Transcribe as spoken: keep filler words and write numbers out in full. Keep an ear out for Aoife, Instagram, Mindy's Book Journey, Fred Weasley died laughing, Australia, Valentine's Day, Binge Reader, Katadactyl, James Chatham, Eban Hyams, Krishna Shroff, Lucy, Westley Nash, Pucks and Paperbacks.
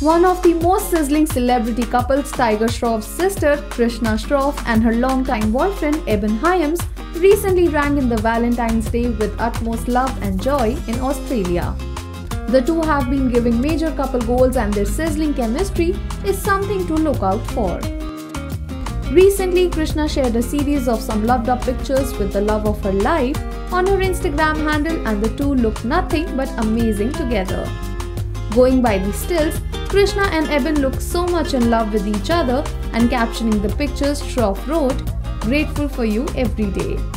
One of the most sizzling celebrity couples, Tiger Shroff's sister Krishna Shroff and her longtime boyfriend Eban Hyams, recently rang in the Valentine's Day with utmost love and joy in Australia. The two have been giving major couple goals, and their sizzling chemistry is something to look out for. Recently, Krishna shared a series of some loved-up pictures with the love of her life on her Instagram handle, and the two look nothing but amazing together. Going by the stills, Krishna and Eban look so much in love with each other, and captioning the pictures, Shroff wrote, "Grateful for you every day."